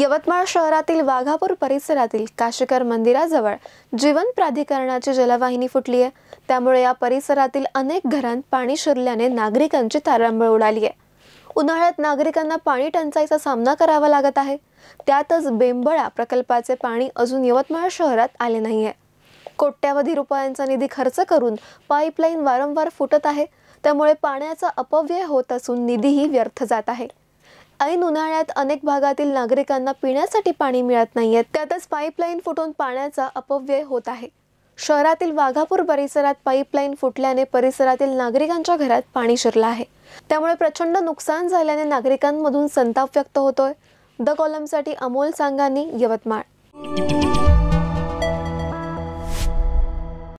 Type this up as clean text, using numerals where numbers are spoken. यवतमाळ शहरातील वाघापूर परिसरातील काशीकर मंदिराजवळ जीवन प्राधिकरणाची जलवाहिनी फुटली आहे। त्यामुळे या परिसरातील अनेक घरांत पाणी शिरल्याने नागरिकांची तारांबळ उडाली आहे। उन्हाळ्यात नागरिकांना पाणी टंचाईचा सामना करावा लागत आहे। त्यातच बेंबळा प्रकल्पाचे पाणी अजून यवतमाळ शहरात आले नाहीये। कोट्यावधी रुपयांचा निधी खर्च करून पाईपलाईन वारंवार फुटत आहे। त्यामुळे पाण्याचा अपव्यय होत असून निधीही व्यर्थ जात आहे। ऐन उन्हाळ्यात अनेक भागातील नागरिकांना पिण्यासाठी पाणी मिळत नाहीये। त्यातच पाईपलाईन फुटून पाण्याचा अपव्यय होत आहे। शहरातील वाघापूर परिसरात पाईपलाईन फुटल्याने परिसरातील नागरिकांच्या घरात पाणी शिरलं आहे। त्यामुळे प्रचंड नुकसान झाल्याने नागरिकांमधून संताप व्यक्त होतोय। द कॉलमसाठी अमोल सांगानी, यवतमाळ।